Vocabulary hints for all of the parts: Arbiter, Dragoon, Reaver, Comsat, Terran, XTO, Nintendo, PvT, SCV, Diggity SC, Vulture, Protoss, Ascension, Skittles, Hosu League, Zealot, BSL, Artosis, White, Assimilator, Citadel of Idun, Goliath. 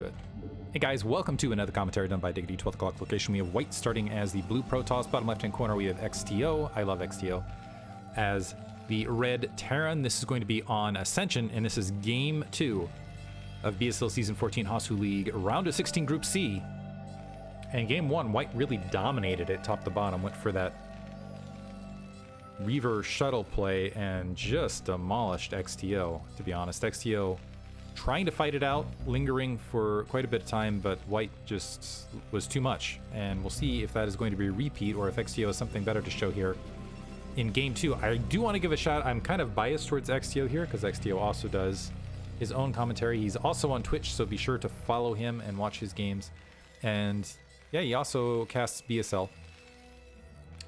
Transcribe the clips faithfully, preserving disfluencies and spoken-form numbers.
Good. Hey guys, welcome to another commentary done by Diggity. twelve o'clock location. We have White starting as the blue Protoss. Bottom left hand corner we have X T O. I love X T O. As the red Terran. This is going to be on Ascension, and this is game two of B S L season fourteen Hosu League, round of sixteen, group C. And game one, White really dominated it top to bottom. Went for that Reaver shuttle play and just demolished X T O, to be honest. X T O trying to fight it out, lingering for quite a bit of time, but White just was too much. And we'll see if that is going to be a repeat or if X T O is something better to show here in game two. I do want to give a shout. I'm kind of biased towards X T O here because X T O also does his own commentary. He's also on Twitch, so be sure to follow him and watch his games. And yeah, he also casts B S L.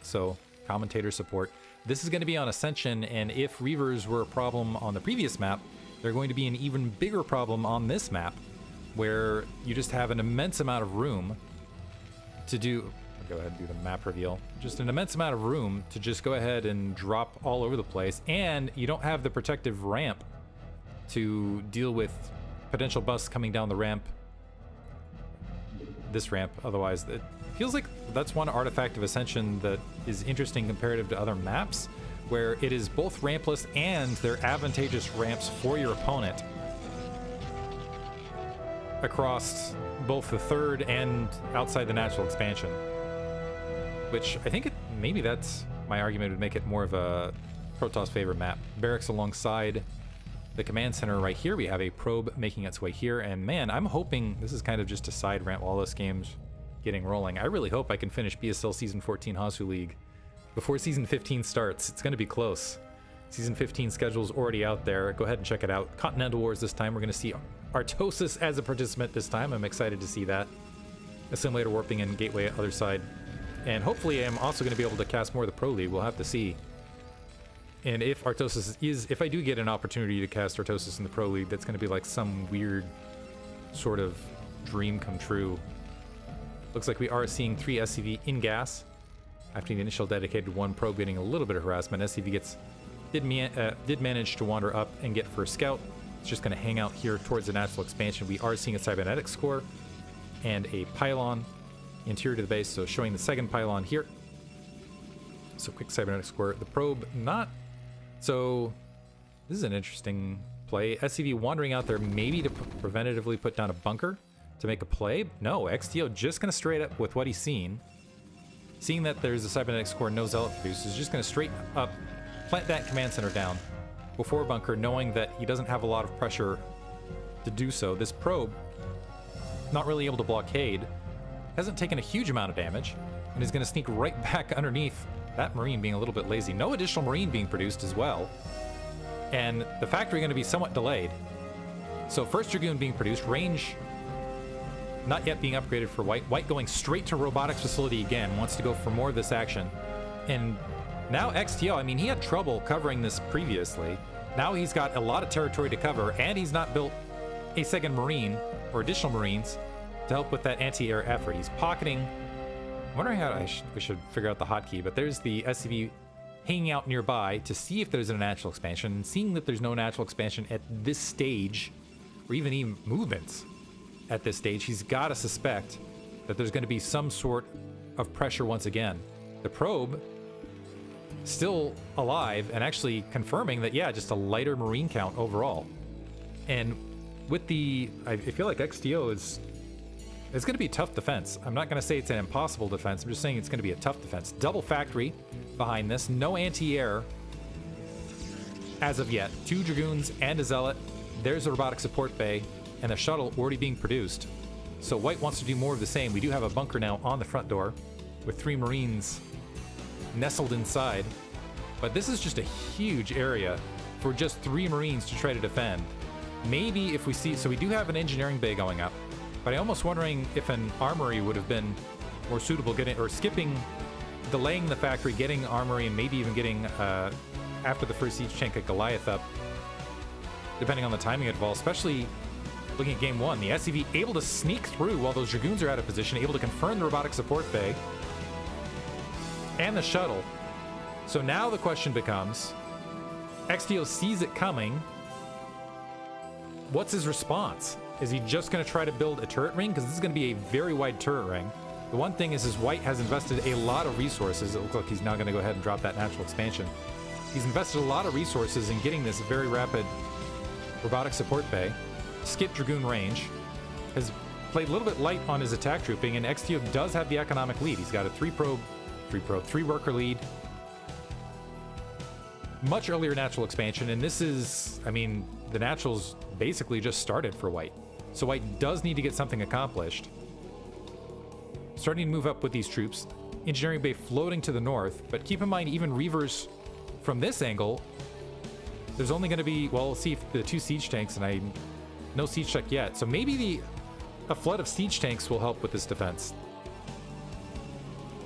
So commentator support. This is going to be on Ascension, and if Reavers were a problem on the previous map, they're going to be an even bigger problem on this map, where you just have an immense amount of room to do... I'll go ahead and do the map reveal. Just an immense amount of room to just go ahead and drop all over the place, and you don't have the protective ramp to deal with potential busts coming down the ramp. This ramp, otherwise. It feels like that's one artifact of Ascension that is interesting comparative to other maps, where it is both rampless and they're advantageous ramps for your opponent across both the third and outside the natural expansion. Which I think it, maybe that's my argument would make it more of a Protoss favorite map. Barracks alongside the command center right here. We have a probe making its way here, and man, I'm hoping this is kind of just a side rant while this game's getting rolling. I really hope I can finish B S L season fourteen Hosu League before season fifteen starts. It's going to be close. Season fifteen schedule's already out there. Go ahead and check it out. Continental Wars this time. We're going to see Artosis as a participant this time. I'm excited to see that. Assimilator warping and gateway other side. And hopefully I'm also going to be able to cast more of the Pro League. We'll have to see. And if Artosis is, if I do get an opportunity to cast Artosis in the Pro League, that's going to be like some weird sort of dream come true. Looks like we are seeing three S C V in gas. After the initial dedicated one, probe getting a little bit of harassment. S C V gets did, man, uh, did manage to wander up and get first scout. It's just going to hang out here towards the natural expansion. We are seeing a cybernetics core and a pylon interior to the base, so showing the second pylon here. So quick cybernetics core. The probe not. So this is an interesting play. S C V wandering out there maybe to preventatively put down a bunker to make a play. No, X T O just going to straight up with what he's seen. Seeing that there's a cybernetics core no zealot produces, is just going to straight up plant that command center down before bunker, knowing that he doesn't have a lot of pressure to do so. This probe, not really able to blockade, hasn't taken a huge amount of damage, and is going to sneak right back underneath that marine being a little bit lazy. No additional marine being produced as well, and the factory going to be somewhat delayed. So first Dragoon being produced, range not yet being upgraded for White. White going straight to robotics facility again, wants to go for more of this action. And now X T O, I mean, he had trouble covering this previously. Now he's got a lot of territory to cover, and he's not built a second marine or additional marines to help with that anti-air effort. He's pocketing. I'm wondering how I should, we should figure out the hotkey, but there's the S C V hanging out nearby to see if there's a natural expansion. And seeing that there's no natural expansion at this stage, or even even movements, at this stage, he's got to suspect that there's going to be some sort of pressure once again. The probe still alive and actually confirming that, yeah, just a lighter marine count overall. And with the, I feel like X T O is, it's going to be a tough defense. I'm not going to say it's an impossible defense. I'm just saying it's going to be a tough defense. Double factory behind this. No anti-air as of yet. Two Dragoons and a Zealot. There's a robotic support bay. And the shuttle already being produced. So White wants to do more of the same. We do have a bunker now on the front door with three marines nestled inside. But this is just a huge area for just three marines to try to defend. Maybe if we see... So we do have an engineering bay going up. But I'm almost wondering if an armory would have been more suitable, getting or skipping, delaying the factory, getting armory, and maybe even getting, uh, after the first siege tank, a Goliath up. Depending on the timing involved, especially... Looking at game one, the S C V able to sneak through while those Dragoons are out of position, able to confirm the robotic support bay and the shuttle. So now the question becomes, X T O sees it coming. What's his response? Is he just going to try to build a turret ring? Because this is going to be a very wide turret ring. The one thing is his White has invested a lot of resources. It looks like he's now going to go ahead and drop that natural expansion. He's invested a lot of resources in getting this very rapid robotic support bay. Skip Dragoon range. Has played a little bit light on his attack trooping, and X T O does have the economic lead. He's got a three probe, three probe, three worker lead. Much earlier natural expansion, and this is, I mean, the naturals basically just started for White. So White does need to get something accomplished. Starting to move up with these troops. Engineering Bay floating to the north, but keep in mind, even Reavers from this angle, there's only going to be, well, see if the two siege tanks, and I, no siege check yet. So maybe the a flood of siege tanks will help with this defense.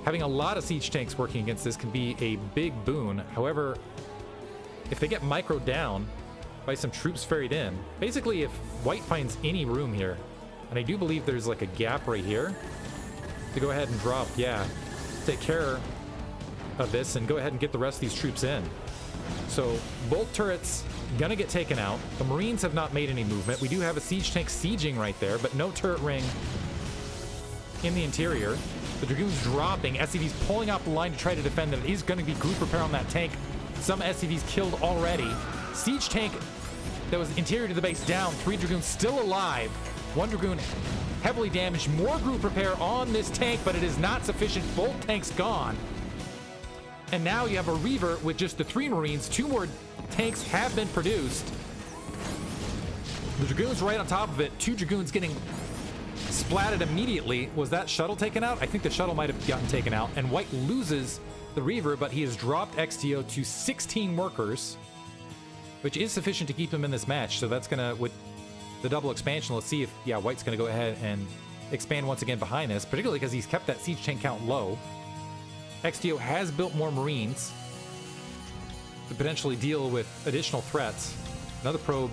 Having a lot of siege tanks working against this can be a big boon. However, if they get micro down by some troops ferried in, basically if White finds any room here, and I do believe there's like a gap right here, to go ahead and drop, yeah, take care of this and go ahead and get the rest of these troops in. So both turrets gonna get taken out. The Marines have not made any movement. We do have a siege tank sieging right there, but no turret ring in the interior. The Dragoon's dropping. S C V's pulling off the line to try to defend them. He's gonna be group repair on that tank. Some S C Vs killed already. Siege tank that was interior to the base down. Three Dragoons still alive. One Dragoon heavily damaged. More group repair on this tank, but it is not sufficient. Both tanks gone. And now you have a Reaver with just the three Marines. Two more tanks have been produced. The Dragoon's right on top of it. Two Dragoons getting splatted immediately. Was that shuttle taken out? I think the shuttle might have gotten taken out. And White loses the Reaver, but he has dropped X T O to sixteen workers, which is sufficient to keep him in this match. So that's gonna, with the double expansion, let's see if, yeah, White's gonna go ahead and expand once again behind this, particularly because he's kept that siege tank count low. X T O has built more Marines to potentially deal with additional threats. Another probe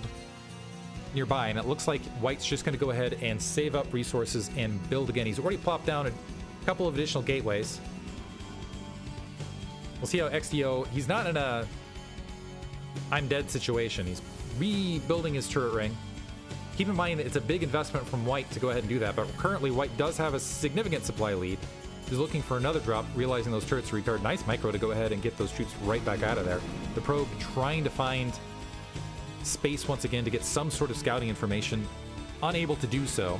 nearby, and it looks like White's just gonna go ahead and save up resources and build again. He's already plopped down a couple of additional gateways. We'll see how X T O, he's not in a I'm dead situation. He's rebuilding his turret ring. Keep in mind that it's a big investment from White to go ahead and do that, but currently White does have a significant supply lead. He's looking for another drop, realizing those turrets are retarded. Nice micro to go ahead and get those troops right back out of there. The probe trying to find space once again to get some sort of scouting information, unable to do so.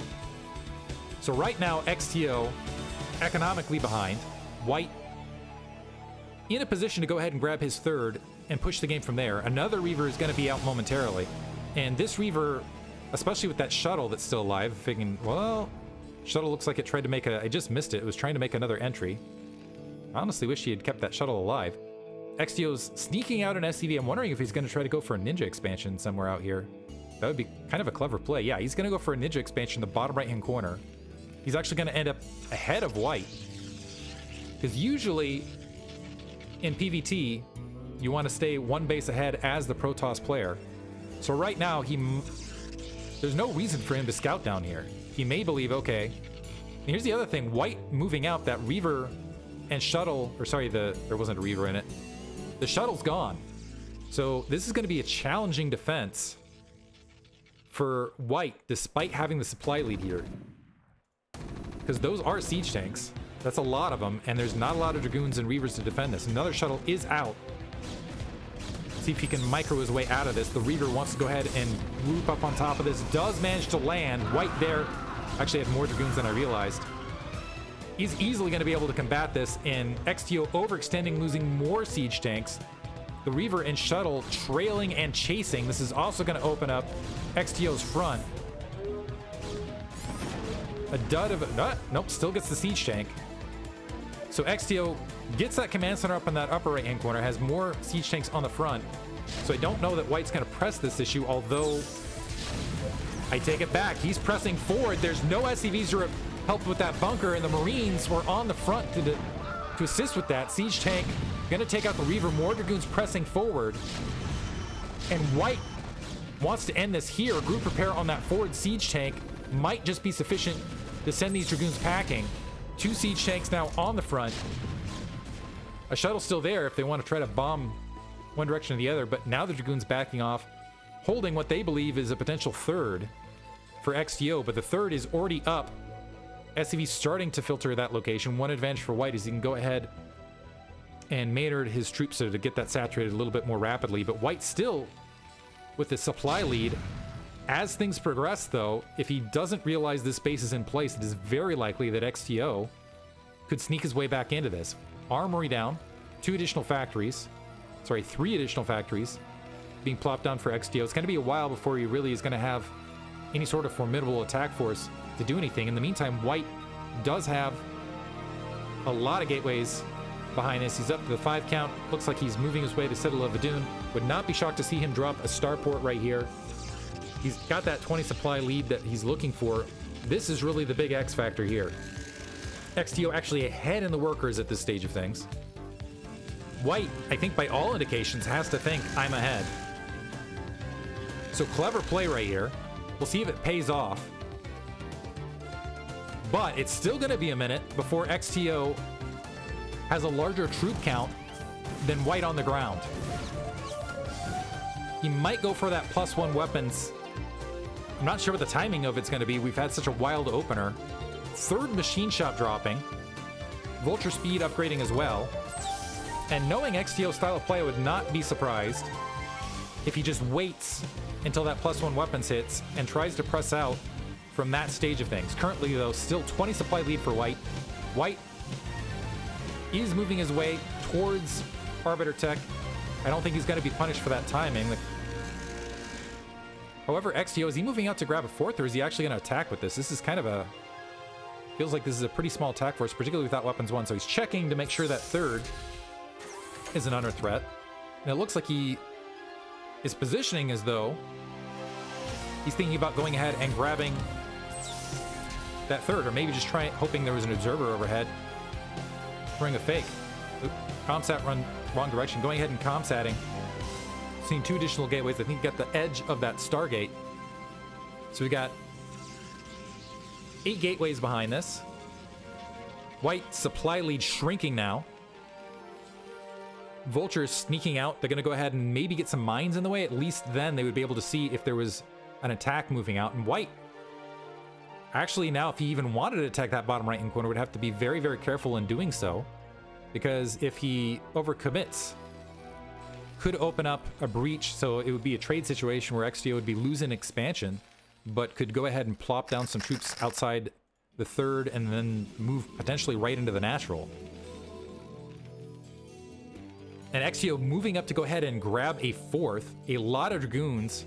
So right now, X T O economically behind. White in a position to go ahead and grab his third and push the game from there. Another Reaver is going to be out momentarily. And this Reaver, especially with that shuttle that's still alive, thinking, well, shuttle looks like it tried to make a... I just missed it. It was trying to make another entry. I honestly wish he had kept that shuttle alive. X T O's sneaking out an S C V. I'm wondering if he's going to try to go for a ninja expansion somewhere out here. That would be kind of a clever play. Yeah, he's going to go for a ninja expansion in the bottom right-hand corner. He's actually going to end up ahead of White. Because usually in P V T, you want to stay one base ahead as the Protoss player. So right now, he m there's no reason for him to scout down here. He may believe, okay. And here's the other thing. White moving out, that Reaver and shuttle, or sorry, the there wasn't a Reaver in it. The shuttle's gone. So this is going to be a challenging defense for White, despite having the supply lead here. Because those are siege tanks. That's a lot of them, and there's not a lot of Dragoons and Reavers to defend this. Another shuttle is out. See if he can micro his way out of this. The Reaver wants to go ahead and whoop up on top of this. Does manage to land. White there. Actually, I have more Dragoons than I realized. He's easily going to be able to combat this, and X T O overextending, losing more siege tanks. The Reaver and shuttle trailing and chasing. This is also going to open up X T O's front. A dud of... Uh, nope, still gets the siege tank. So X T O gets that command center up in that upper right-hand corner, has more siege tanks on the front. So I don't know that White's going to press this issue, although I take it back. He's pressing forward. There's no S C Vs to help with that bunker, and the Marines were on the front to, to, to assist with that. Siege tank going to take out the Reaver. More Dragoons pressing forward. And White wants to end this here. Group repair on that forward siege tank might just be sufficient to send these Dragoons packing. Two siege tanks now on the front. A shuttle still there if they want to try to bomb one direction or the other, but now the Dragoons backing off, holding what they believe is a potential third. for X T O, but the third is already up. S C V starting to filter that location. One advantage for White is he can go ahead and Maynard his troops so to get that saturated a little bit more rapidly. But White still with the supply lead. As things progress, though, if he doesn't realize this base is in place, it is very likely that X T O could sneak his way back into this. Armory down, two additional factories, sorry, three additional factories being plopped down for X T O. It's going to be a while before he really is going to have any sort of formidable attack force to do anything. In the meantime, White does have a lot of gateways behind us. He's up to the five count. Looks like he's moving his way to Citadel of Idun. Would not be shocked to see him drop a starport right here. He's got that twenty supply lead that he's looking for. This is really the big X factor here. X T O actually ahead in the workers at this stage of things. White, I think by all indications, has to think, I'm ahead. So clever play right here. We'll see if it pays off. But it's still going to be a minute before X T O has a larger troop count than White on the ground. He might go for that plus one weapons. I'm not sure what the timing of it's going to be. We've had such a wild opener. Third machine shop dropping. Vulture speed upgrading as well. And knowing X T O's style of play, I would not be surprised if he just waits until that plus one weapons hits and tries to press out from that stage of things. Currently, though, still twenty supply lead for White. White is moving his way towards Arbiter Tech. I don't think he's going to be punished for that timing. However, X T O, is he moving out to grab a fourth, or is he actually going to attack with this? This is kind of a... feels like this is a pretty small attack force, particularly without weapons one. So he's checking to make sure that third isn't under threat. And it looks like he is positioning as though he's thinking about going ahead and grabbing that third, or maybe just trying, hoping there was an observer overhead. Running a fake. Oop, Comsat run wrong direction. Going ahead and Comsatting. Seeing two additional gateways. I think you got the edge of that Stargate. So we got eight gateways behind this. White supply lead shrinking now. Vulture is sneaking out. They're going to go ahead and maybe get some mines in the way. At least then they would be able to see if there was an attack moving out. And White, actually now, if he even wanted to attack that bottom right-hand corner, would have to be very, very careful in doing so. Because if he overcommits, could open up a breach, so it would be a trade situation where X T O would be losing expansion, but could go ahead and plop down some troops outside the third and then move potentially right into the natural. And X T O moving up to go ahead and grab a fourth. A lot of Dragoons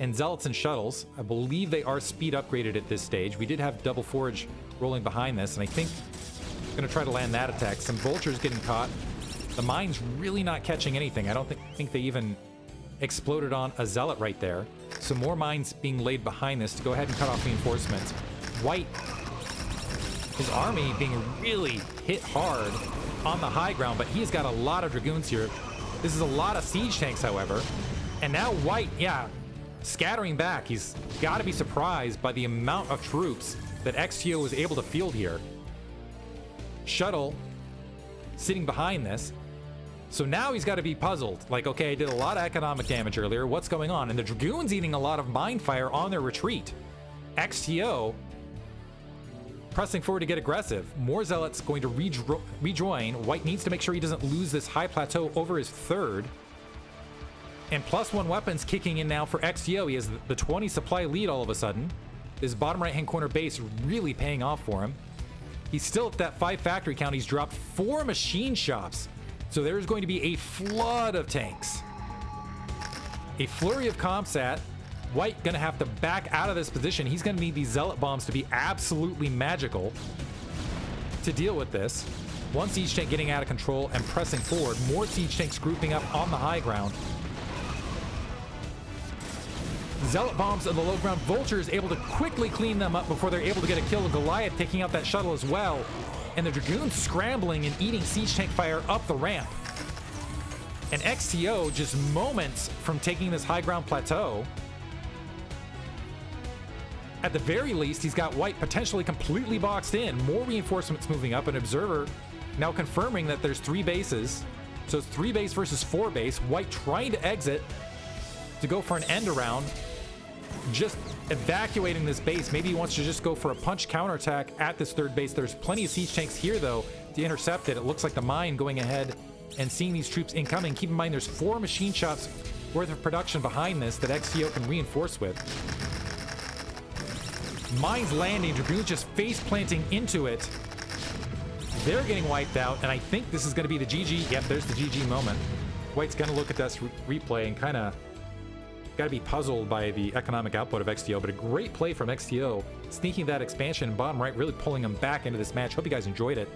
and Zealots and Shuttles. I believe they are speed upgraded at this stage. We did have Double Forge rolling behind this, and I think going to try to land that attack. Some Vultures getting caught. The mine's really not catching anything. I don't think, think they even exploded on a Zealot right there. So more mines being laid behind this to go ahead and cut off reinforcements. White, his army being really hit hard on the high ground, but he's got a lot of Dragoons here. This is a lot of siege tanks, however. And now White, yeah, scattering back. He's got to be surprised by the amount of troops that X T O was able to field here. Shuttle sitting behind this. So now he's got to be puzzled. Like, okay, I did a lot of economic damage earlier. What's going on? And the Dragoon's eating a lot of mine fire on their retreat. X T O pressing forward to get aggressive. More Zealots going to rejo rejoin. White needs to make sure he doesn't lose this high plateau over his third. And plus one weapons kicking in now for X T O. He has the twenty supply lead all of a sudden. His bottom right-hand corner base really paying off for him. He's still at that five factory count. He's dropped four machine shops. So there's going to be a flood of tanks. A flurry of Comsat. White going to have to back out of this position. He's going to need these Zealot bombs to be absolutely magical to deal with this. One siege tank getting out of control and pressing forward. More siege tanks grouping up on the high ground. Zealot bombs on the low ground. Vulture is able to quickly clean them up before they're able to get a kill with Goliath, taking out that shuttle as well. And the Dragoons scrambling and eating siege tank fire up the ramp. And X T O just moments from taking this high ground plateau. At the very least, he's got White potentially completely boxed in. More reinforcements moving up. An observer now confirming that there's three bases. So it's three base versus four base. White trying to exit to go for an end around. Just evacuating this base. Maybe he wants to just go for a punch counterattack at this third base. There's plenty of siege tanks here, though, to intercept it. It looks like the mine going ahead and seeing these troops incoming. Keep in mind, there's four machine shops worth of production behind this that X T O can reinforce with. Mine's landing. Dragoon's just face planting into it. They're getting wiped out, and I think this is going to be the G G. Yep, there's the G G moment. White's going to look at this re replay and kind of got to be puzzled by the economic output of X T O, but a great play from X T O, sneaking that expansion and bottom right, really pulling them back into this match. Hope you guys enjoyed it.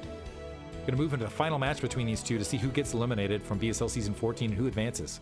Going to move into the final match between these two to see who gets eliminated from B S L Season fourteen and who advances.